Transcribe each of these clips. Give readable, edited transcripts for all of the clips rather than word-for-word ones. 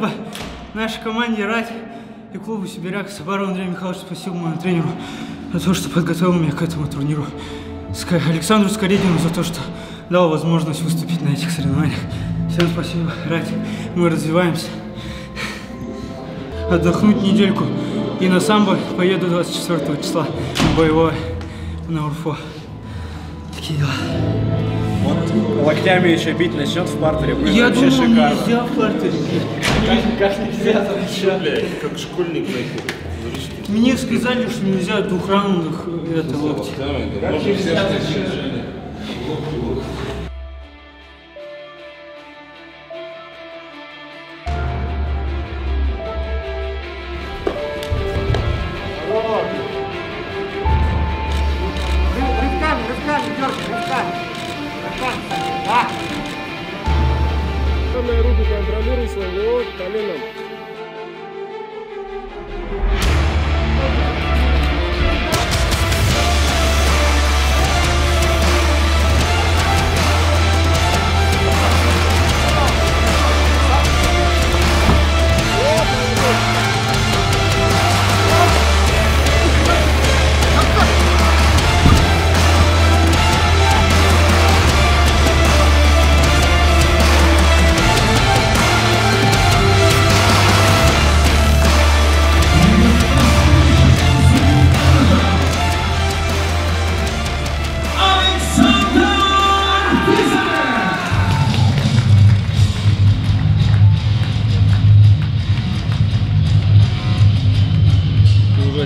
спасибо нашей команде «Рать» и клубу «Сибиряк Собару» Андрею Михайловичу, спасибо моему тренеру за то, что подготовил меня к этому турниру. Александру Скоридину за то, что дал возможность выступить на этих соревнованиях. Всем спасибо, «Рать». Мы развиваемся. Отдохнуть недельку. И на самбо поеду 24 числа на боевое на Урфо. Такие дела. Вот локтями еще бить начнет в партере. Блин, я вообще думал, шикарно. Нельзя в партере. Как нельзя там еще? Блядь, как школьник на. Мне сказали, что нельзя двухраундных это локти.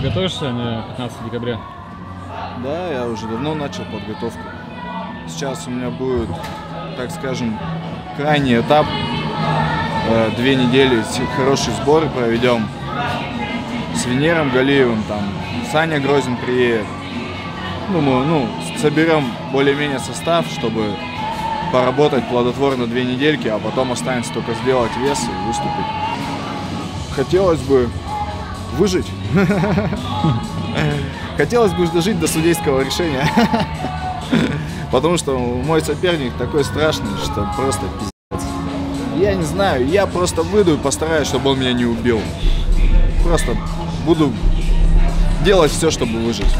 Готовишься на 15 декабря? Да, я уже давно начал подготовку. Сейчас у меня будет, так скажем, крайний этап. 2 недели хорошие сборы проведем. С Венером Галиевым, там, Саня Грозин приедет. Думаю, ну, соберем более-менее состав, чтобы поработать плодотворно 2 недельки, а потом останется только сделать вес и выступить. Хотелось бы выжить. Хотелось бы дожить до судейского решения. Потому что мой соперник такой страшный, что просто пиздец. Я не знаю, я просто выйду и постараюсь, чтобы он меня не убил. Просто буду делать все, чтобы выжить.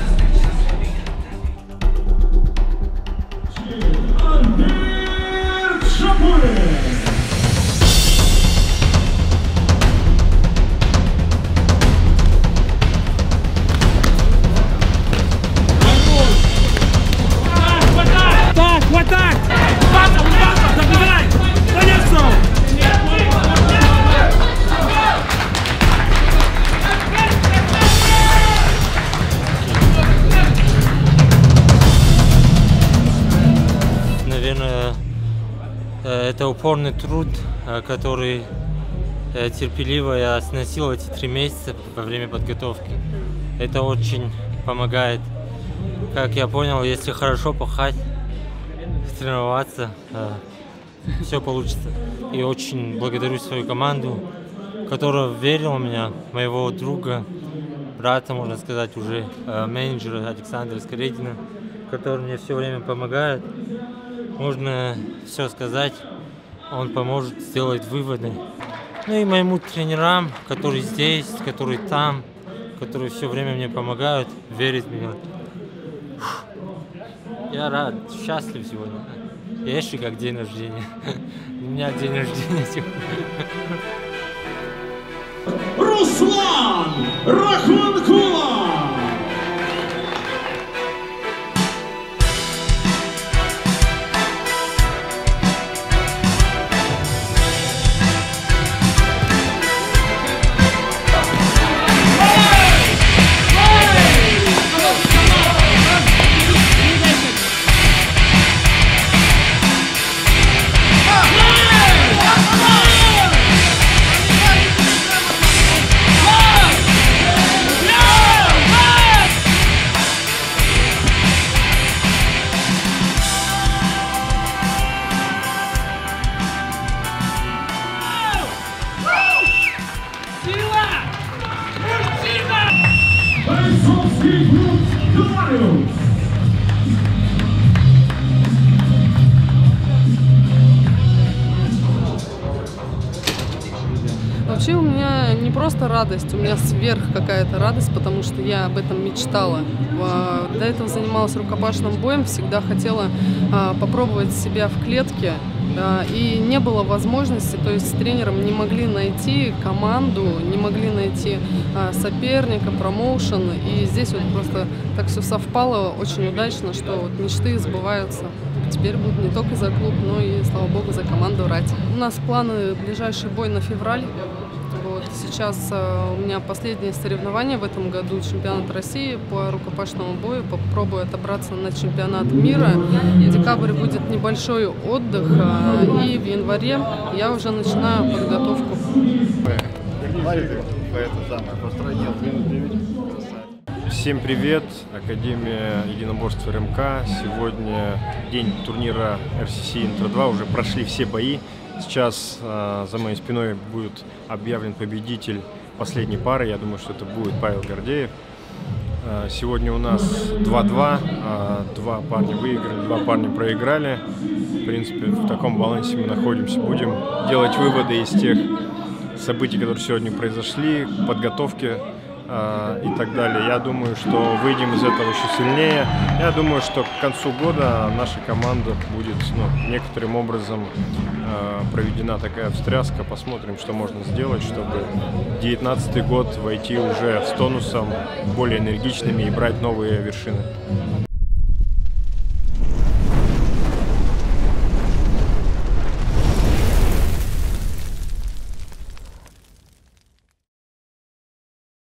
Это упорный труд, который терпеливо я сносил эти 3 месяца во время подготовки. Это очень помогает. Как я понял, если хорошо пахать, тренироваться, все получится. И очень благодарю свою команду, которая верила в меня, моего друга, брата, можно сказать, уже менеджера Александра Скоридина, который мне все время помогает. Можно все сказать, он поможет сделать выводы. Ну и моим тренерам, которые здесь, которые там, которые все время мне помогают, верят в меня. Я рад, счастлив сегодня. Я еще как день рождения. У меня день рождения сегодня. Руслан Рахмонкулов! Yeah! Вообще у меня не просто радость, у меня сверх какая-то радость, потому что я об этом мечтала. До этого занималась рукопашным боем, всегда хотела попробовать себя в клетке. И не было возможности, то есть с тренером не могли найти команду, не могли найти соперника, промоушен. И здесь вот просто так все совпало очень удачно, что вот мечты сбываются. Теперь будут не только за клуб, но и, слава богу, за команду «Рать». У нас планы ближайший бой на февраль. Вот сейчас у меня последнее соревнование в этом году, чемпионат России по рукопашному бою. Попробую отобраться на чемпионат мира. В декабре будет небольшой отдых, и в январе я уже начинаю подготовку. Всем привет! Академия единоборств РМК. Сегодня день турнира RCC Intro-2. Уже прошли все бои. Сейчас за моей спиной будет объявлен победитель последней пары. Я думаю, что это будет Павел Гордеев. Сегодня у нас 2-2. Два парня выиграли, два парня проиграли. В принципе, в таком балансе мы находимся. Будем делать выводы из тех событий, которые сегодня произошли, подготовки и так далее. Я думаю, что выйдем из этого еще сильнее. Я думаю, что к концу года наша команда будет некоторым образом проведена такая встряска. Посмотрим, что можно сделать, чтобы 2019 год войти уже с тонусом, более энергичными и брать новые вершины.